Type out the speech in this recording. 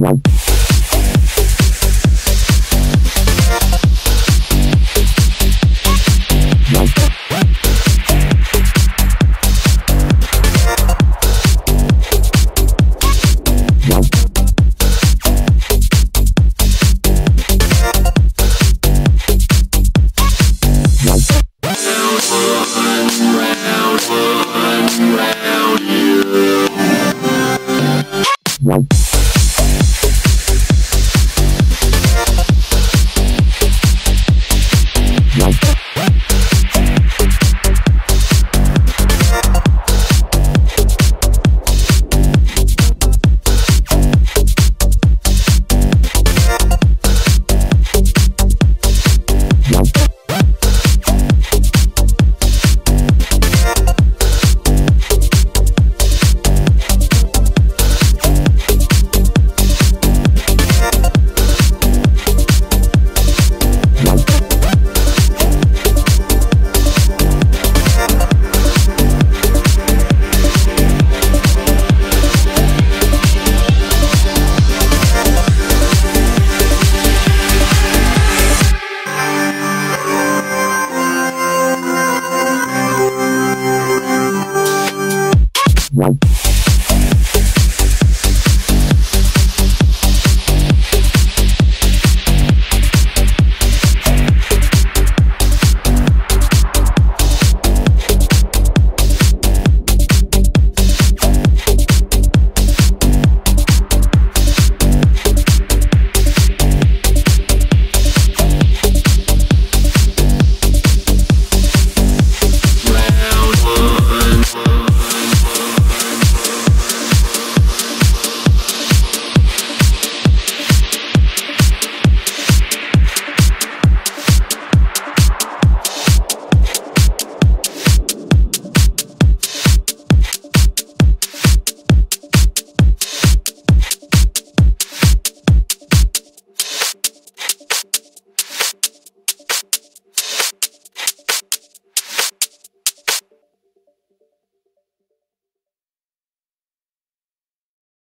Wow.